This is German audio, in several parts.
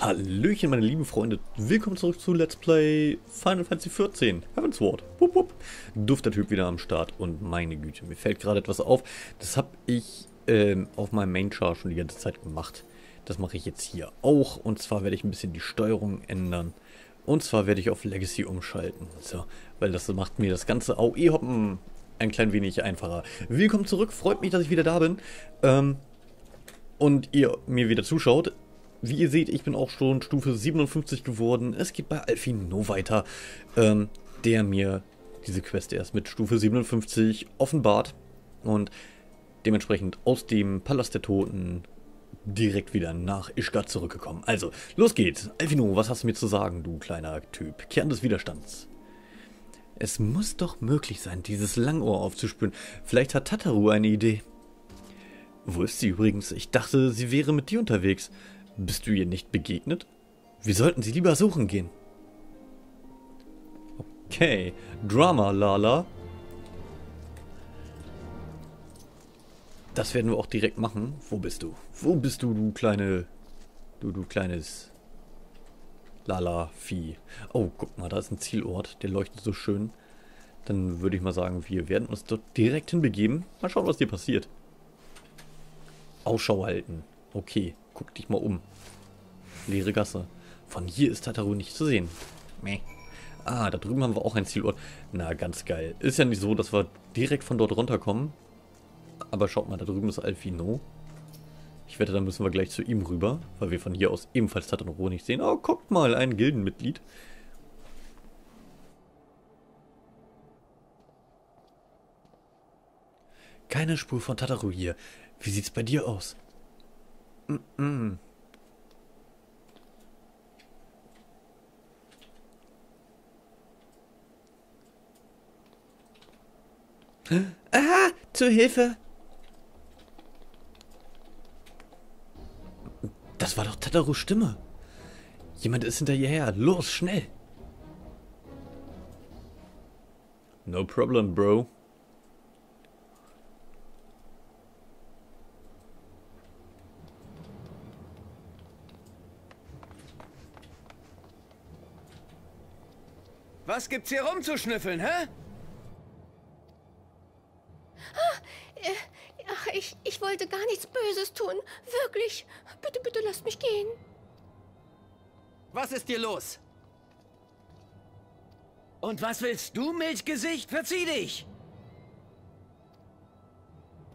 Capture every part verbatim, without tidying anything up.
Hallöchen meine lieben Freunde, willkommen zurück zu Let's Play Final Fantasy vierzehn, Heavensward, wupp wupp, Duftertyp wieder am Start und meine Güte, mir fällt gerade etwas auf, das habe ich ähm, auf meinem Main-Char schon die ganze Zeit gemacht, das mache ich jetzt hier auch und zwar werde ich ein bisschen die Steuerung ändern und zwar werde ich auf Legacy umschalten, so, weil das macht mir das ganze au eh hoppen ein klein wenig einfacher. Willkommen zurück, freut mich, dass ich wieder da bin ähm, und ihr mir wieder zuschaut. Wie ihr seht, ich bin auch schon Stufe siebenundfünfzig geworden. Es geht bei Alfino weiter, ähm, der mir diese Quest erst mit Stufe siebenundfünfzig offenbart und dementsprechend aus dem Palast der Toten direkt wieder nach Ishgard zurückgekommen. Also, los geht's. Alfino, was hast du mir zu sagen, du kleiner Typ? Kern des Widerstands. Es muss doch möglich sein, dieses Langohr aufzuspüren. Vielleicht hat Tataru eine Idee. Wo ist sie übrigens? Ich dachte, sie wäre mit dir unterwegs. Bist du ihr nicht begegnet? Wir sollten sie lieber suchen gehen. Okay, Drama Lala. Das werden wir auch direkt machen. Wo bist du? Wo bist du, du kleine... Du, du kleines... Lala-Vieh. Oh, guck mal, da ist ein Zielort. Der leuchtet so schön. Dann würde ich mal sagen, wir werden uns dort direkt hinbegeben. Mal schauen, was dir passiert. Ausschau halten. Okay. Guck dich mal um. Leere Gasse. Von hier ist Tataru nicht zu sehen. Meh. Ah, da drüben haben wir auch ein Zielort. Na, ganz geil. Ist ja nicht so, dass wir direkt von dort runterkommen. Aber schaut mal, da drüben ist Alfino. Ich wette, da müssen wir gleich zu ihm rüber, weil wir von hier aus ebenfalls Tataru nicht sehen. Oh, guckt mal, ein Gildenmitglied. Keine Spur von Tataru hier. Wie sieht's bei dir aus? Aha, zur Hilfe! Das war doch Tatarus Stimme. Jemand ist hinter ihr her. Los, schnell! No problem, Bro. Was gibt's hier rumzuschnüffeln, hä? Ach, ich, ich wollte gar nichts Böses tun. Wirklich. Bitte, bitte lasst mich gehen. Was ist dir los? Und was willst du, Milchgesicht? Verzieh dich!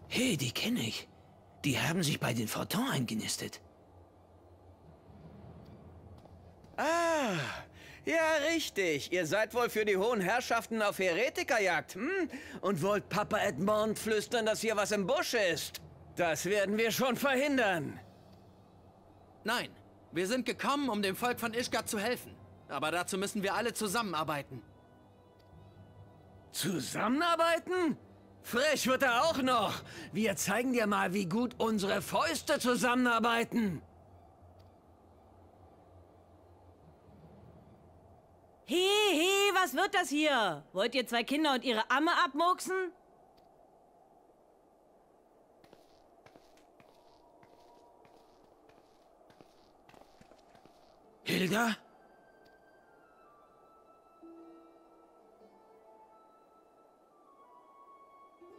Hey, die kenne ich. Die haben sich bei den Thordan eingenistet. Ah... Ja, richtig. Ihr seid wohl für die hohen Herrschaften auf Heretikerjagd, hm? Und wollt Papa Edmond flüstern, dass hier was im Busch ist? Das werden wir schon verhindern. Nein, wir sind gekommen, um dem Volk von Ishgard zu helfen. Aber dazu müssen wir alle zusammenarbeiten. Zusammenarbeiten? Frech wird er auch noch. Wir zeigen dir mal, wie gut unsere Fäuste zusammenarbeiten. Hey, hey, was wird das hier? Wollt ihr zwei Kinder und ihre Amme abmurksen? Hilda?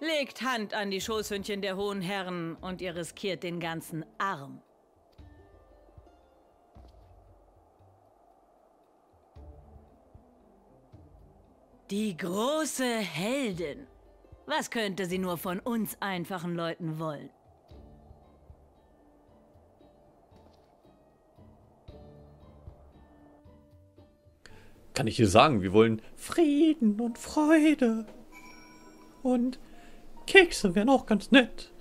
Legt Hand an die Schoßhündchen der hohen Herren und ihr riskiert den ganzen Arm. Die große Heldin. Was könnte sie nur von uns einfachen Leuten wollen? Kann ich dir sagen, wir wollen Frieden und Freude. Und Kekse wären auch ganz nett.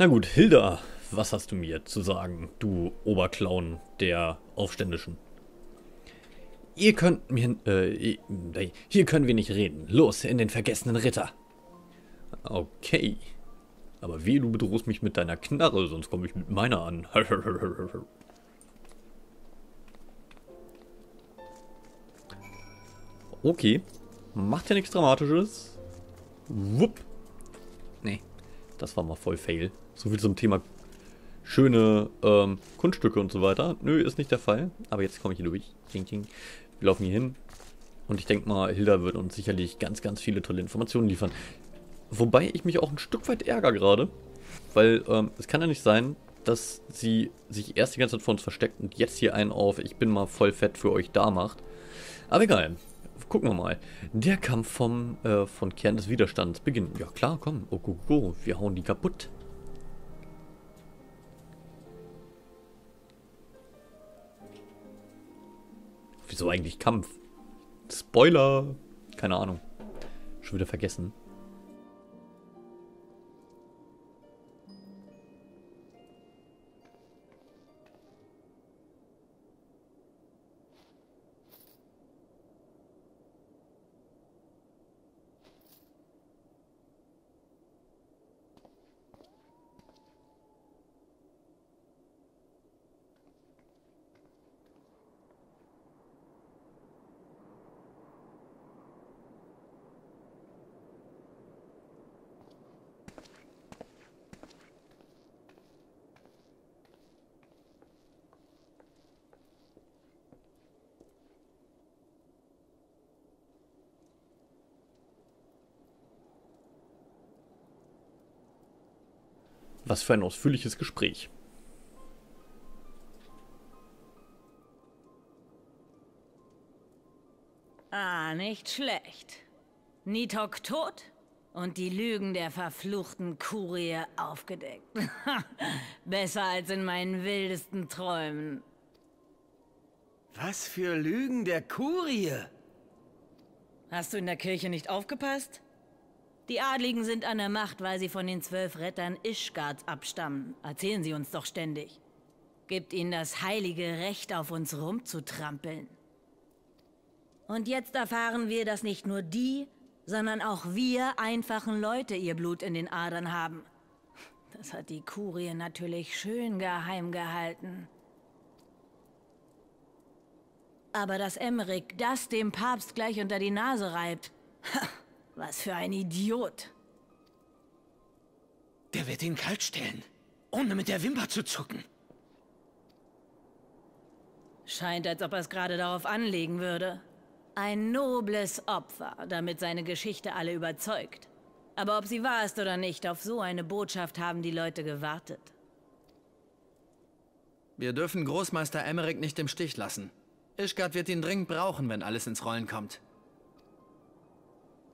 Na gut, Hilda, was hast du mir zu sagen, du Oberclown der Aufständischen? Ihr könnt mir... Äh, hier können wir nicht reden. Los, in den vergessenen Ritter. Okay. Aber wie, du bedrohst mich mit deiner Knarre, sonst komme ich mit meiner an. Okay. Macht ja nichts Dramatisches. Wupp. Nee. Das war mal voll fail. So viel zum Thema schöne ähm, Kunststücke und so weiter. Nö, ist nicht der Fall. Aber jetzt komme ich hier durch. Ding, ding. Wir laufen hier hin. Und ich denke mal, Hilda wird uns sicherlich ganz, ganz viele tolle Informationen liefern. Wobei ich mich auch ein Stück weit ärgere gerade. Weil ähm, es kann ja nicht sein, dass sie sich erst die ganze Zeit vor uns versteckt und jetzt hier einen auf ich bin mal voll fett für euch da macht. Aber egal. Gucken wir mal. Der Kampf vom äh, von Kern des Widerstands beginnt. Ja klar, komm. Oh, go, go. Wir hauen die kaputt. Wieso eigentlich Kampf? Spoiler! Keine Ahnung. Schon wieder vergessen. Was für ein ausführliches Gespräch. Ah, nicht schlecht. Nidhogg tot und die Lügen der verfluchten Kurie aufgedeckt. Besser als in meinen wildesten Träumen. Was für Lügen der Kurie? Hast du in der Kirche nicht aufgepasst? Die Adligen sind an der Macht, weil sie von den zwölf Rettern Ishgards abstammen. Erzählen sie uns doch ständig. Gibt ihnen das heilige Recht, auf uns rumzutrampeln. Und jetzt erfahren wir, dass nicht nur die, sondern auch wir einfachen Leute ihr Blut in den Adern haben. Das hat die Kurie natürlich schön geheim gehalten. Aber dass Aymeric das dem Papst gleich unter die Nase reibt... Was für ein Idiot. Der wird ihn kaltstellen, ohne mit der Wimper zu zucken. Scheint, als ob er es gerade darauf anlegen würde. Ein nobles Opfer, damit seine Geschichte alle überzeugt. Aber ob sie wahr ist oder nicht, auf so eine Botschaft haben die Leute gewartet. Wir dürfen Großmeister Aymeric nicht im Stich lassen. Ishgard wird ihn dringend brauchen, wenn alles ins Rollen kommt.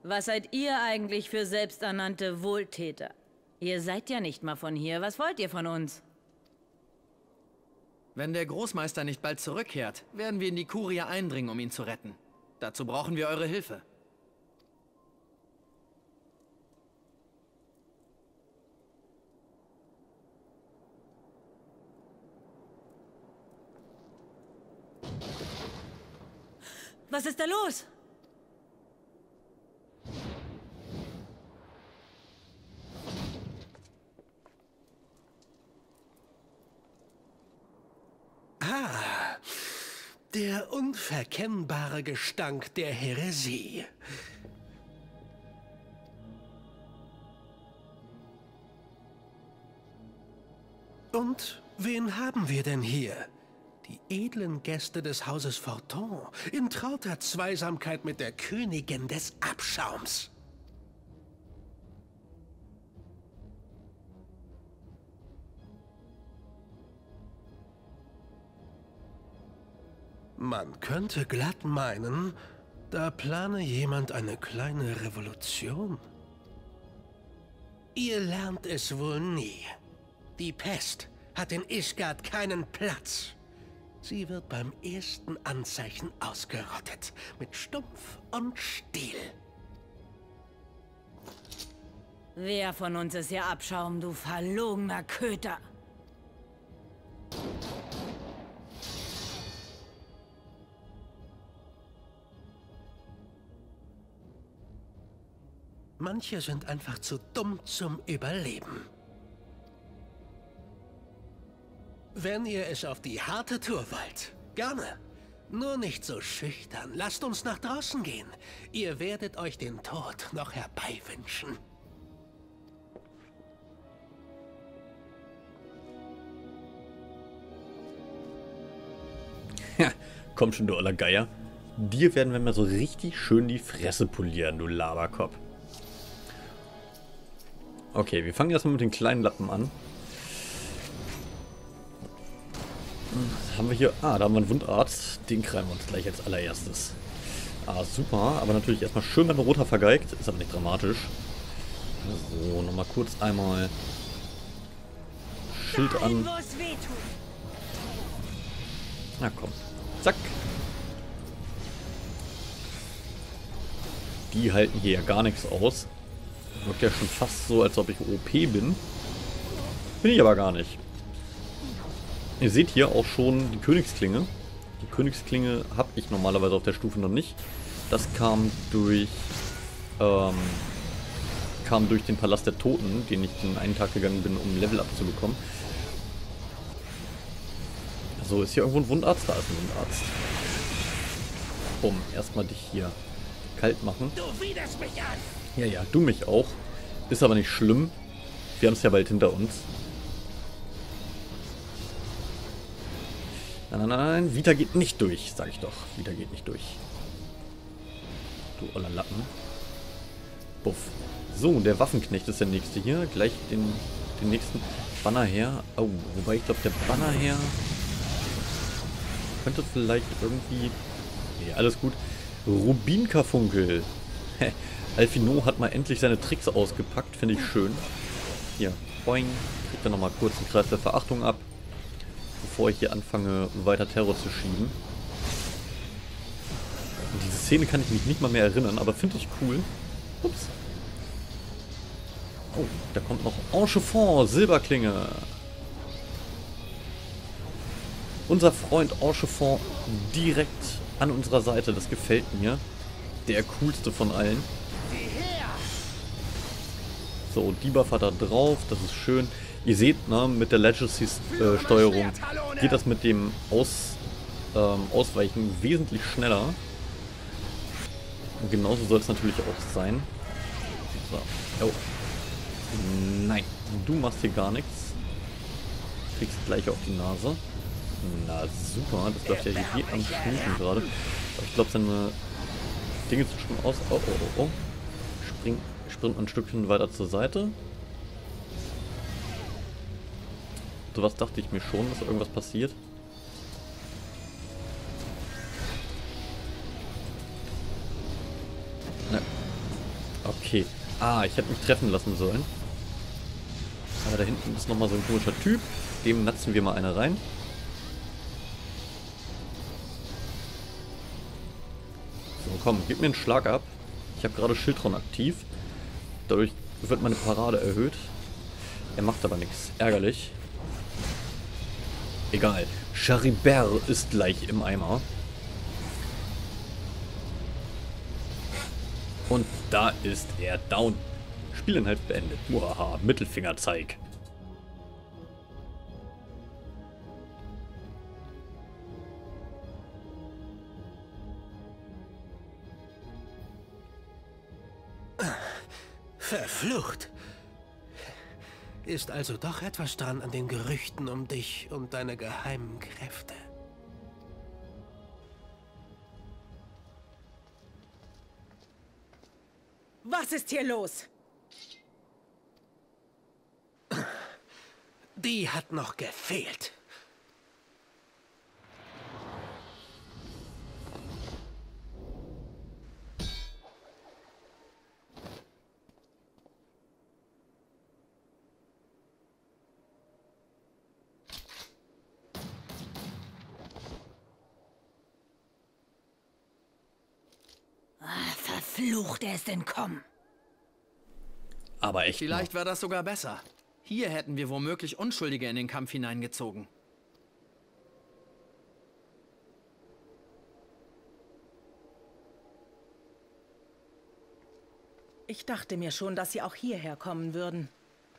Was seid ihr eigentlich für selbsternannte Wohltäter? Ihr seid ja nicht mal von hier. Was wollt ihr von uns? Wenn der Großmeister nicht bald zurückkehrt, werden wir in die Kurie eindringen, um ihn zu retten. Dazu brauchen wir eure Hilfe. Was ist da los? Der unverkennbare Gestank der Häresie. Und wen haben wir denn hier? Die edlen Gäste des Hauses Thordan in trauter Zweisamkeit mit der Königin des Abschaums. Man könnte glatt meinen, da plane jemand eine kleine Revolution. Ihr lernt es wohl nie. Die Pest hat in Ishgard keinen Platz. Sie wird beim ersten Anzeichen ausgerottet, mit Stumpf und Stiel. Wer von uns ist hier Abschaum, du verlogener Köter? Manche sind einfach zu dumm zum Überleben. Wenn ihr es auf die harte Tour wollt, gerne. Nur nicht so schüchtern. Lasst uns nach draußen gehen. Ihr werdet euch den Tod noch herbeiwünschen. Ja, komm schon, du oller Geier. Dir werden wir mal so richtig schön die Fresse polieren, du Laberkopf. Okay, wir fangen erstmal mit den kleinen Lappen an. Was haben wir hier? Ah, da haben wir einen Wundarzt. Den krallen wir uns gleich als allererstes. Ah, super. Aber natürlich erstmal schön, wenn der Roter vergeigt. Ist aber nicht dramatisch. So, nochmal kurz einmal Schild an. Na komm. Zack. Die halten hier ja gar nichts aus. Wirkt ja schon fast so, als ob ich O P bin. Bin ich aber gar nicht. Ihr seht hier auch schon die Königsklinge. Die Königsklinge habe ich normalerweise auf der Stufe noch nicht. Das kam durch ähm, kam durch den Palast der Toten, den ich den einen Tag gegangen bin, um Level abzubekommen. So, ist hier irgendwo ein Wundarzt? Da ist ein Wundarzt. Bumm, erstmal dich hier kalt machen. Du widerst mich an. Ja, ja, du mich auch. Ist aber nicht schlimm. Wir haben es ja bald hinter uns. Nein, nein, nein, Vita geht nicht durch, sag ich doch. Vita geht nicht durch. Du oller Lappen. Buff. So, der Waffenknecht ist der nächste hier. Gleich den, den nächsten Banner her. Oh, wobei ich glaube, der Banner her könnte vielleicht irgendwie... Nee, alles gut. Rubinkarfunkel. Alfino hat mal endlich seine Tricks ausgepackt, finde ich schön. Hier, boing. Kriegt er nochmal kurz den Kreis der Verachtung ab, bevor ich hier anfange, weiter Terror zu schieben. Und diese Szene kann ich mich nicht mal mehr erinnern, aber finde ich cool. Ups. Oh, da kommt noch Haurchefant, Silberklinge. Unser Freund Haurchefant direkt an unserer Seite, das gefällt mir. Der coolste von allen. So, die Buff hat er drauf, das ist schön. Ihr seht, ne, mit der Legacy-Steuerung äh, geht das mit dem Aus, ähm, Ausweichen wesentlich schneller. Und genauso soll es natürlich auch sein. So. Oh. Nein, du machst hier gar nichts. Kriegst gleich auf die Nase. Na super, das läuft ja hier wie am Schnüten gerade. Ich glaube, seine Dinge zu schon aus. Oh, oh, oh, oh. Spring, sprint ein Stückchen weiter zur Seite. Sowas dachte ich mir schon, dass irgendwas passiert. Na. Okay. Ah, ich hätte mich treffen lassen sollen. Aber da hinten ist nochmal so ein komischer Typ. Dem natzen wir mal eine rein. So, komm, gib mir einen Schlag ab. Ich habe gerade Schildtron aktiv. Dadurch wird meine Parade erhöht. Er macht aber nichts. Ärgerlich. Egal. Charibert ist gleich im Eimer. Und da ist er down. Spielinhalt beendet. Muhaha, Mittelfingerzeig. Verflucht. Ist also doch etwas dran an den Gerüchten um dich und deine geheimen Kräfte. Was ist hier los? Die hat noch gefehlt. Flucht, er ist entkommen. Aber echt. Vielleicht war das sogar besser. Hier hätten wir womöglich Unschuldige in den Kampf hineingezogen. Ich dachte mir schon, dass sie auch hierher kommen würden.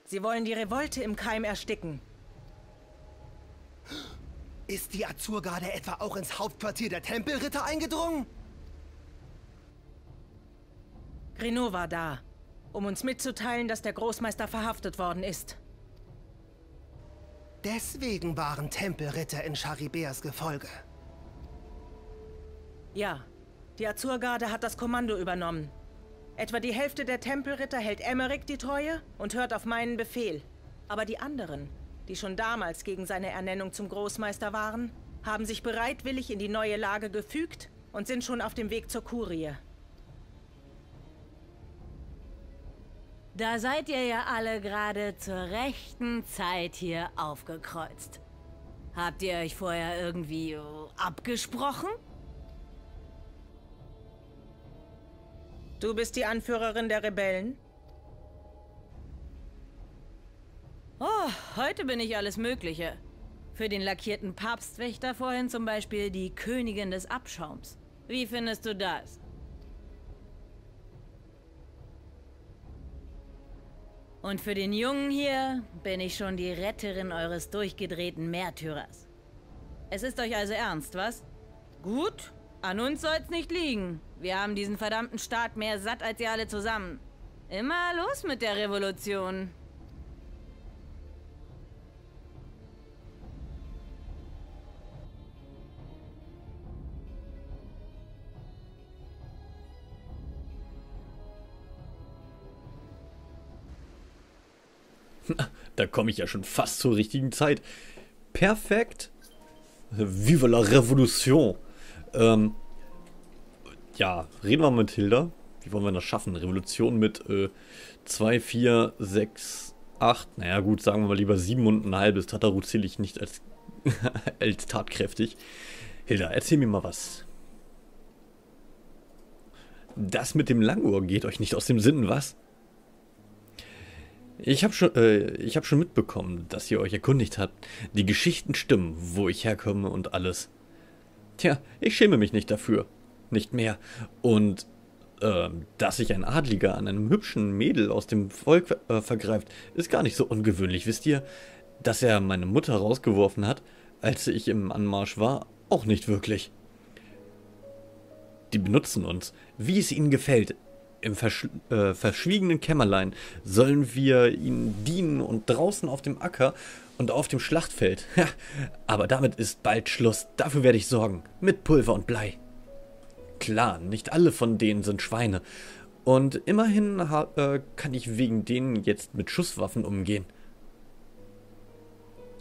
Sie wollen die Revolte im Keim ersticken. Ist die Azurgarde etwa auch ins Hauptquartier der Tempelritter eingedrungen? Renaud war da, um uns mitzuteilen, dass der Großmeister verhaftet worden ist. Deswegen waren Tempelritter in Chariberts Gefolge. Ja, die Azurgarde hat das Kommando übernommen. Etwa die Hälfte der Tempelritter hält Aymeric die Treue und hört auf meinen Befehl. Aber die anderen, die schon damals gegen seine Ernennung zum Großmeister waren, haben sich bereitwillig in die neue Lage gefügt und sind schon auf dem Weg zur Kurie. Da seid ihr ja alle gerade zur rechten Zeit hier aufgekreuzt. Habt ihr euch vorher irgendwie abgesprochen? Du bist die Anführerin der Rebellen? Oh, heute bin ich alles Mögliche. Für den lackierten Papstwächter vorhin zum Beispiel die Königin des Abschaums. Wie findest du das? Und für den Jungen hier bin ich schon die Retterin eures durchgedrehten Märtyrers. Es ist euch also ernst, was? Gut, an uns soll's nicht liegen. Wir haben diesen verdammten Staat mehr satt als ihr alle zusammen. Immer los mit der Revolution. Da komme ich ja schon fast zur richtigen Zeit. Perfekt. Vive la Revolution. Ähm, ja, reden wir mal mit Hilda. Wie wollen wir das schaffen? Revolution mit zwei, vier, sechs, acht. Naja gut, sagen wir mal lieber sieben und ein halbes. Tataru zähle ich nicht als, als tatkräftig. Hilda, erzähl mir mal was. Das mit dem Langohr geht euch nicht aus dem Sinn, was? Ich habe schon, äh, ich hab schon mitbekommen, dass ihr euch erkundigt habt. Die Geschichten stimmen, wo ich herkomme und alles. Tja, ich schäme mich nicht dafür. Nicht mehr. Und äh, dass sich ein Adliger an einem hübschen Mädel aus dem Volk äh, vergreift, ist gar nicht so ungewöhnlich. Wisst ihr, dass er meine Mutter rausgeworfen hat, als ich im Anmarsch war? Auch nicht wirklich. Die benutzen uns, wie es ihnen gefällt. Im Versch äh, verschwiegenen Kämmerlein sollen wir ihnen dienen und draußen auf dem Acker und auf dem Schlachtfeld. Aber damit ist bald Schluss. Dafür werde ich sorgen. Mit Pulver und Blei. Klar, nicht alle von denen sind Schweine. Und immerhin äh, kann ich wegen denen jetzt mit Schusswaffen umgehen.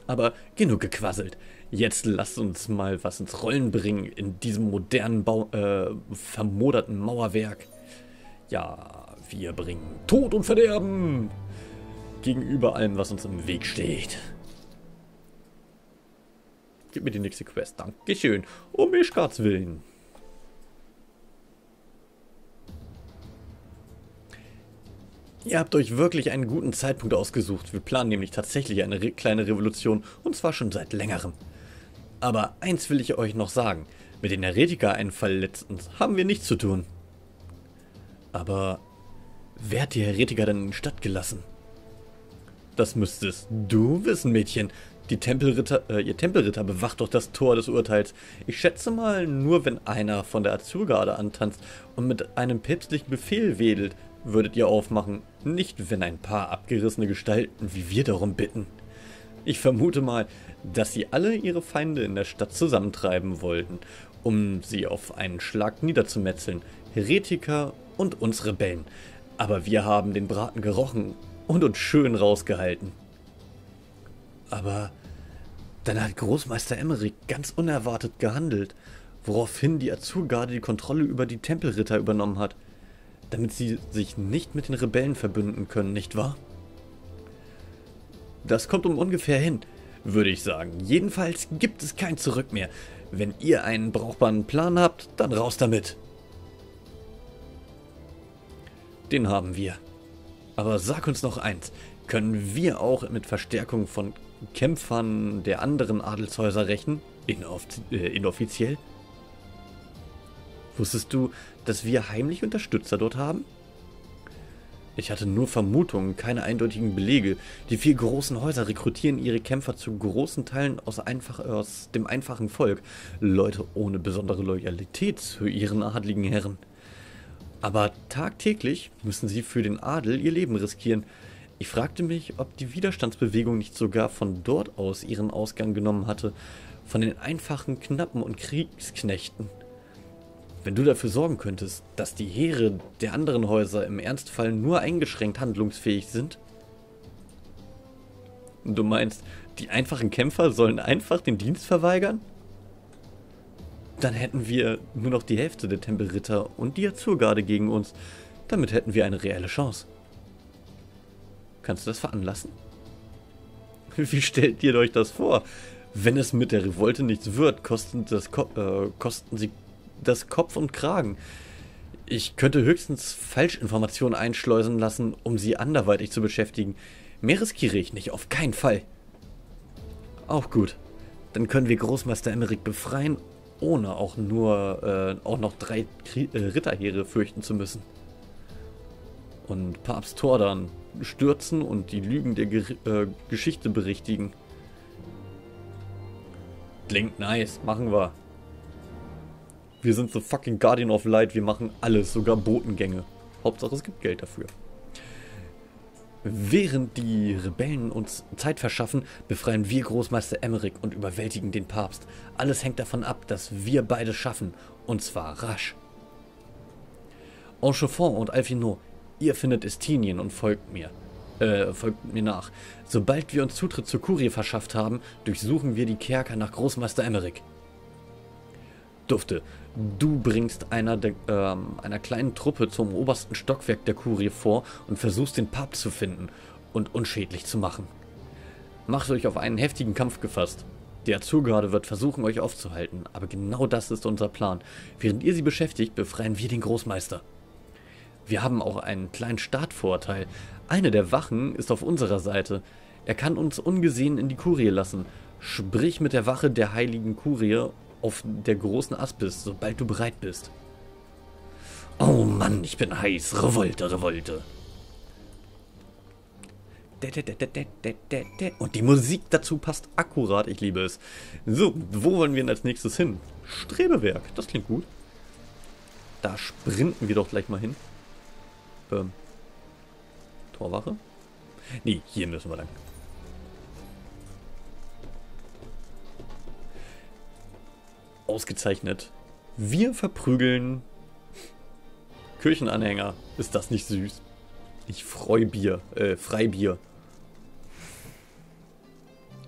Aber genug gequasselt. Jetzt lasst uns mal was ins Rollen bringen in diesem modernen, Bau äh, vermoderten Mauerwerk. Ja, wir bringen Tod und Verderben gegenüber allem, was uns im Weg steht. Gib mir die nächste Quest. Dankeschön. Um Ishgards Willen. Ihr habt euch wirklich einen guten Zeitpunkt ausgesucht. Wir planen nämlich tatsächlich eine re- kleine Revolution. Und zwar schon seit längerem. Aber eins will ich euch noch sagen. Mit den Heretiker-Einfall letztens haben wir nichts zu tun. Aber wer hat die Heretiker denn in die Stadt gelassen? Das müsstest du wissen, Mädchen. Die Tempelritter, äh, ihr Tempelritter bewacht doch das Tor des Urteils. Ich schätze mal, nur wenn einer von der Azurgarde antanzt und mit einem päpstlichen Befehl wedelt, würdet ihr aufmachen. Nicht, wenn ein paar abgerissene Gestalten wie wir darum bitten. Ich vermute mal, dass sie alle ihre Feinde in der Stadt zusammentreiben wollten, um sie auf einen Schlag niederzumetzeln. Heretiker und uns Rebellen. Aber wir haben den Braten gerochen und uns schön rausgehalten. Aber dann hat Großmeister Aymeric ganz unerwartet gehandelt, woraufhin die Azurgarde die Kontrolle über die Tempelritter übernommen hat, damit sie sich nicht mit den Rebellen verbünden können, nicht wahr? Das kommt um ungefähr hin, würde ich sagen. Jedenfalls gibt es kein Zurück mehr. Wenn ihr einen brauchbaren Plan habt, dann raus damit. Den haben wir. Aber sag uns noch eins. Können wir auch mit Verstärkung von Kämpfern der anderen Adelshäuser rechnen? Inoff äh, inoffiziell? Wusstest du, dass wir heimlich Unterstützer dort haben? Ich hatte nur Vermutungen, keine eindeutigen Belege. Die vier großen Häuser rekrutieren ihre Kämpfer zu großen Teilen aus, einfach, aus dem einfachen Volk. Leute ohne besondere Loyalität zu ihren adligen Herren. Aber tagtäglich müssen sie für den Adel ihr Leben riskieren. Ich fragte mich, ob die Widerstandsbewegung nicht sogar von dort aus ihren Ausgang genommen hatte, von den einfachen Knappen und Kriegsknechten. Wenn du dafür sorgen könntest, dass die Heere der anderen Häuser im Ernstfall nur eingeschränkt handlungsfähig sind? Du meinst, die einfachen Kämpfer sollen einfach den Dienst verweigern? Dann hätten wir nur noch die Hälfte der Tempelritter und die Azurgarde gegen uns. Damit hätten wir eine reelle Chance. Kannst du das veranlassen? Wie stellt ihr euch das vor? Wenn es mit der Revolte nichts wird, kosten, das Ko äh, kosten sie das Kopf und Kragen. Ich könnte höchstens Falschinformationen einschleusen lassen, um sie anderweitig zu beschäftigen. Mehr riskiere ich nicht, auf keinen Fall. Auch gut. Dann können wir Großmeister Aymeric befreien, ohne auch nur äh, auch noch drei Krie äh, Ritterheere fürchten zu müssen. Und Papst Thordan stürzen und die Lügen der Ger äh, Geschichte berichtigen. Klingt nice, machen wir. Wir sind the fucking Guardian of Light, wir machen alles, sogar Botengänge. Hauptsache es gibt Geld dafür. Während die Rebellen uns Zeit verschaffen, befreien wir Großmeister Aymeric und überwältigen den Papst. Alles hängt davon ab, dass wir beide schaffen, und zwar rasch. Haurchefant und Alfino, ihr findet Estinien und folgt mir. Äh, folgt mir nach. Sobald wir uns Zutritt zur Kurie verschafft haben, durchsuchen wir die Kerker nach Großmeister Aymeric. Dufte, du bringst einer, de, ähm, einer kleinen Truppe zum obersten Stockwerk der Kurie vor und versuchst den Papst zu finden und unschädlich zu machen. Macht euch auf einen heftigen Kampf gefasst. Die Azurgarde wird versuchen, euch aufzuhalten, aber genau das ist unser Plan. Während ihr sie beschäftigt, befreien wir den Großmeister. Wir haben auch einen kleinen Startvorteil. Eine der Wachen ist auf unserer Seite. Er kann uns ungesehen in die Kurie lassen. Sprich mit der Wache der heiligen Kurie auf der großen Aspis, sobald du bereit bist. Oh Mann, ich bin heiß. Revolte, Revolte. Und die Musik dazu passt akkurat. Ich liebe es. So, wo wollen wir denn als nächstes hin? Strebewerk, das klingt gut. Da sprinten wir doch gleich mal hin. Ähm, Torwache? Nee, hier müssen wir lang. Ausgezeichnet. Wir verprügeln Kirchenanhänger. Ist das nicht süß? Ich freu Bier. Äh, Freibier.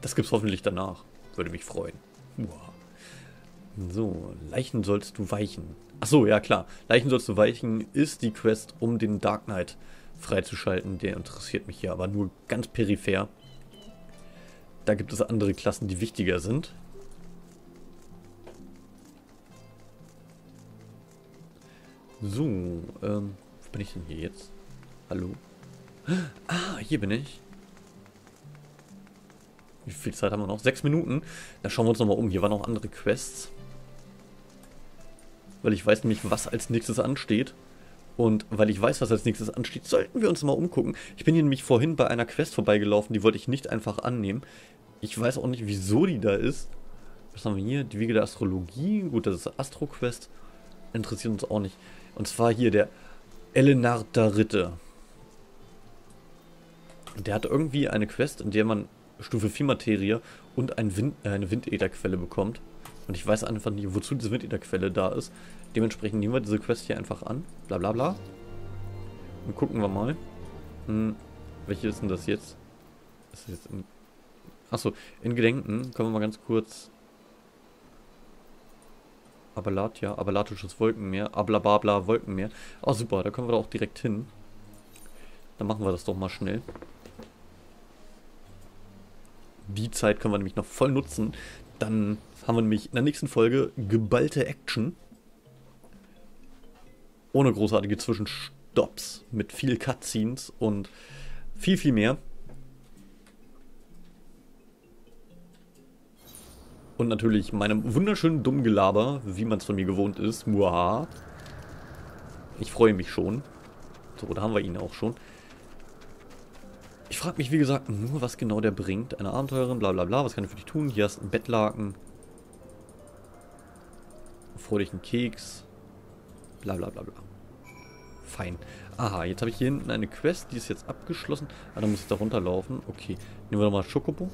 Das gibt's hoffentlich danach. Würde mich freuen. Uah. So, Leichen sollst du weichen. Achso, ja klar. Leichen sollst du weichen ist die Quest, um den Dark Knight freizuschalten. Der interessiert mich ja, aber nur ganz peripher. Da gibt es andere Klassen, die wichtiger sind. So, ähm, wo bin ich denn hier jetzt? Hallo? Ah, hier bin ich. Wie viel Zeit haben wir noch? Sechs Minuten. Da schauen wir uns nochmal um. Hier waren noch andere Quests. Weil ich weiß nämlich, was als nächstes ansteht. Und weil ich weiß, was als nächstes ansteht, sollten wir uns mal umgucken. Ich bin hier nämlich vorhin bei einer Quest vorbeigelaufen. Die wollte ich nicht einfach annehmen. Ich weiß auch nicht, wieso die da ist. Was haben wir hier? Die Wege der Astrologie. Gut, das ist Astro-Quest. Interessiert uns auch nicht. Und zwar hier der Elenaarter Ritter. Der hat irgendwie eine Quest, in der man Stufe vier Materie und ein Wind, äh, eine Windätherquelle bekommt. Und ich weiß einfach nicht, wozu diese Windätherquelle da ist. Dementsprechend nehmen wir diese Quest hier einfach an. Bla bla bla. Und gucken wir mal. Hm, welche ist denn das jetzt? Ist das jetzt in... Achso, in Gedenken. Können wir mal ganz kurz... Abalat, ja, Abalathisches Wolkenmeer, ablababla Wolkenmeer. Oh super, da können wir da auch direkt hin. Dann machen wir das doch mal schnell. Die Zeit können wir nämlich noch voll nutzen. Dann haben wir nämlich in der nächsten Folge geballte Action. Ohne großartige Zwischenstopps. Mit viel Cutscenes und viel, viel mehr. Und natürlich meinem wunderschönen dummen Gelaber, wie man es von mir gewohnt ist. Muaha. Ich freue mich schon. So, da haben wir ihn auch schon. Ich frage mich, wie gesagt, nur was genau der bringt. Eine Abenteurerin, bla bla bla. Was kann ich für dich tun? Hier hast du einen Bettlaken. Fröhlichen Keks. Bla bla bla bla. Fein. Aha, jetzt habe ich hier hinten eine Quest. Die ist jetzt abgeschlossen. Ah, da muss ich da runterlaufen. Okay, nehmen wir nochmal Schokobo.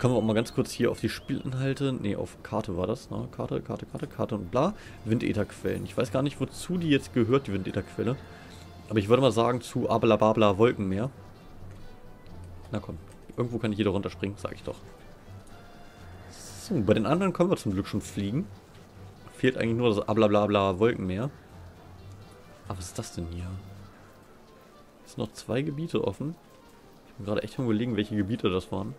Kommen wir auch mal ganz kurz hier auf die Spielinhalte. Ne, auf Karte war das. Ne? Karte, Karte, Karte, Karte und bla. Windätherquellen. Ich weiß gar nicht, wozu die jetzt gehört, die Windätherquelle. Aber ich würde mal sagen, zu Abalababla Wolkenmeer. Na komm. Irgendwo kann ich hier runter springen, sage ich doch. So, bei den anderen können wir zum Glück schon fliegen. Fehlt eigentlich nur das Abalababla Wolkenmeer. Aber was ist das denn hier? Es sind noch zwei Gebiete offen. Ich bin gerade echt am Überlegen, welche Gebiete das waren.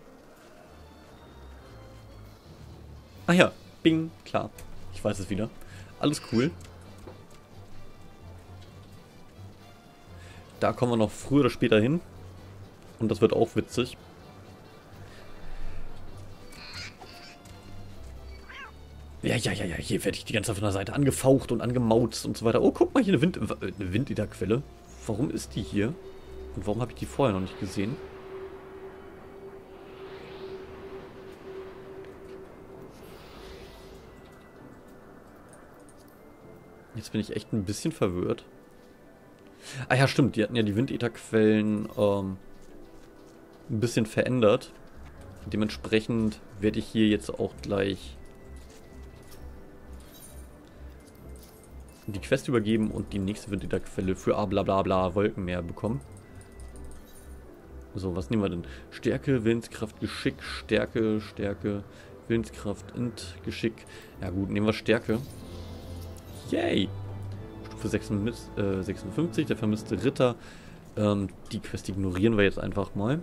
Ah ja, bing, klar. Ich weiß es wieder. Alles cool. Da kommen wir noch früher oder später hin. Und das wird auch witzig. Ja, ja, ja, ja. Hier werde ich die ganze Zeit von der Seite angefaucht und angemauzt und so weiter. Oh, guck mal, hier eine Wind, eine Windätherquelle. Warum ist die hier? Und warum habe ich die vorher noch nicht gesehen? Jetzt bin ich echt ein bisschen verwirrt. Ah ja, stimmt. Die hatten ja die Windätherquellen ähm, ein bisschen verändert. Dementsprechend werde ich hier jetzt auch gleich die Quest übergeben und die nächste Windätherquelle für Ablabla Wolkenmeer bekommen. So, was nehmen wir denn? Stärke, Willenskraft, Geschick, Stärke, Stärke, Willenskraft und Geschick. Ja gut, nehmen wir Stärke. Yay! Stufe sechsundfünfzig, der vermisste Ritter. Ähm, die Quest ignorieren wir jetzt einfach mal.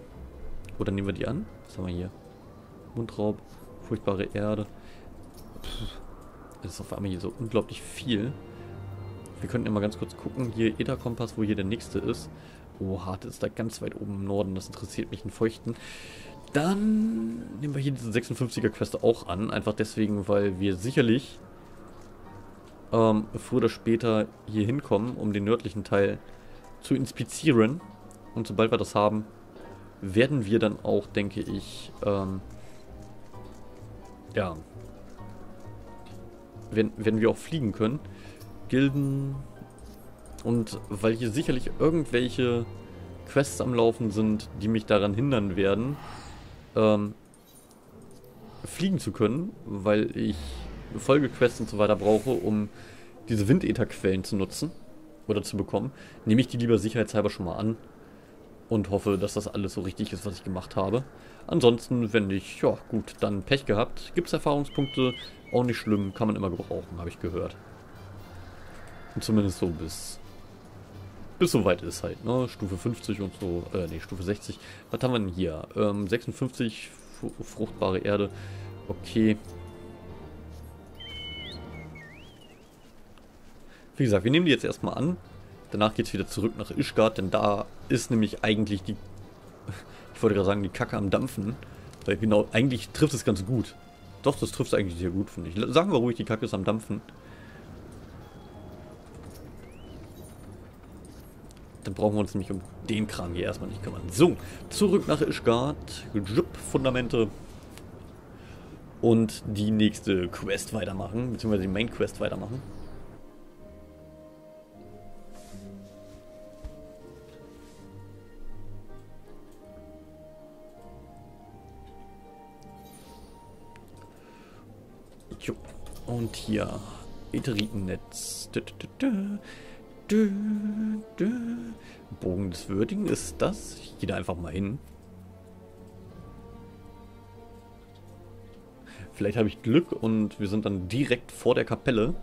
Oder nehmen wir die an? Was haben wir hier? Mundraub, furchtbare Erde. Es ist auf einmal hier so unglaublich viel. Wir könnten ja mal ganz kurz gucken. Hier Ätherkompass, wo hier der nächste ist. Oh, Harte ist da ganz weit oben im Norden. Das interessiert mich in Feuchten. Dann nehmen wir hier diese sechsundfünfziger-Quest auch an. Einfach deswegen, weil wir sicherlich ähm, früher oder später hier hinkommen, um den nördlichen Teil zu inspizieren. Und sobald wir das haben, werden wir dann auch, denke ich, ähm, ja, werden, werden wir auch fliegen können. Gilden. Und weil hier sicherlich irgendwelche Quests am Laufen sind, die mich daran hindern werden, ähm, fliegen zu können, weil ich Folgequests und so weiter brauche, um diese Windätherquellen zu nutzen oder zu bekommen, nehme ich die lieber sicherheitshalber schon mal an und hoffe, dass das alles so richtig ist, was ich gemacht habe. Ansonsten, wenn nicht, ja gut, dann Pech gehabt. Gibt es Erfahrungspunkte, auch nicht schlimm, kann man immer gebrauchen, habe ich gehört. Und zumindest so bis bis so weit ist halt, ne? Stufe fünfzig und so, äh, ne, Stufe sechzig. Was haben wir denn hier? Ähm, sechsundfünfzig, fruchtbare Erde. Okay. Wie gesagt, wir nehmen die jetzt erstmal an. Danach geht's wieder zurück nach Ishgard, denn da ist nämlich eigentlich die, ich wollte gerade sagen, die Kacke am Dampfen. Weil genau, eigentlich trifft es ganz gut. Doch, das trifft es eigentlich sehr gut, finde ich. Sagen wir ruhig, die Kacke ist am Dampfen. Dann brauchen wir uns nämlich um den Kram hier erstmal nicht kümmern. So, zurück nach Ishgard. Jupp, Fundamente. Und die nächste Quest weitermachen, beziehungsweise die Main Quest weitermachen. Jo, und hier Ätheritenetz. Dö, dö. Bogen des Würdigen ist das. Ich gehe da einfach mal hin. Vielleicht habe ich Glück und wir sind dann direkt vor der Kapelle.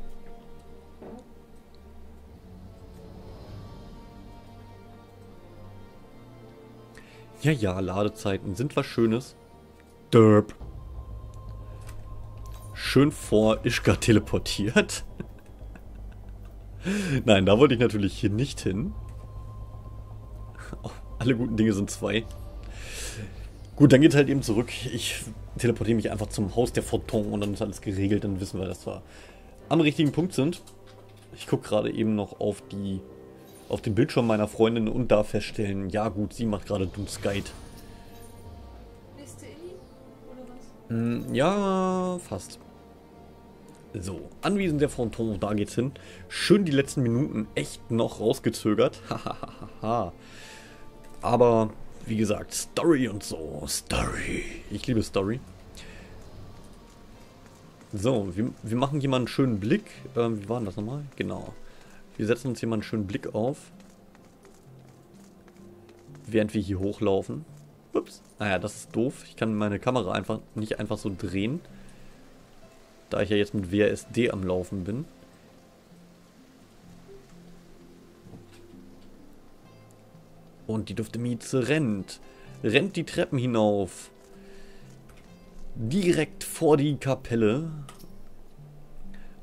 Ja, ja, Ladezeiten sind was Schönes. Derp. Schön vor Ishgard teleportiert. Nein, da wollte ich natürlich hier nicht hin. Oh, alle guten Dinge sind zwei. Gut, dann geht halt eben zurück. Ich teleportiere mich einfach zum Haus der Forton und dann ist alles geregelt. Dann wissen wir, dass wir am richtigen Punkt sind. Ich gucke gerade eben noch auf die, auf den Bildschirm meiner Freundin und da feststellen, ja gut, sie macht gerade Doomsguide. Bist du in, oder was? Ja, fast. So, Anwesen der Fronton, da geht's hin. Schön die letzten Minuten echt noch rausgezögert. Hahaha. Aber Wie gesagt, Story und so. Story. Ich liebe Story. So, wir, wir machen hier mal einen schönen Blick. Ähm, wie war denn das nochmal? Genau. Wir setzen uns hier mal einen schönen Blick auf. Während wir hier hochlaufen. Ups. Naja, das ist doof. Ich kann meine Kamera einfach nicht einfach so drehen. Da ich ja jetzt mit W A S D am Laufen bin. Und die dufte Mieze rennt. Rennt die Treppen hinauf. Direkt vor die Kapelle.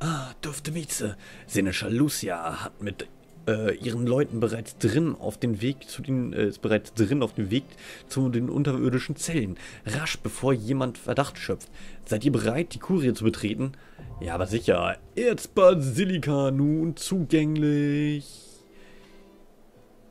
Ah, dufte Mieze. Seneschal Lucia hat mit äh, ihren Leuten bereits drin auf den Weg zu den äh, ist bereits drin auf dem Weg zu den unterirdischen Zellen. Rasch, bevor jemand Verdacht schöpft. Seid ihr bereit, die Kurie zu betreten? Ja, aber sicher. Erzbasilika nun zugänglich.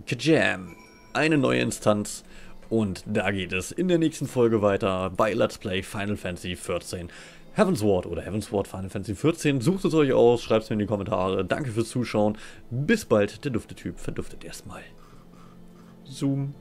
Kajam. Eine neue Instanz und da geht es in der nächsten Folge weiter bei Let's Play Final Fantasy vierzehn Heavensward oder Heavensward Final Fantasy vierzehn. Sucht es euch aus, schreibt es mir in die Kommentare. Danke fürs Zuschauen. Bis bald, der Duftetyp verduftet erstmal. Zoom.